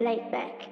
laid back.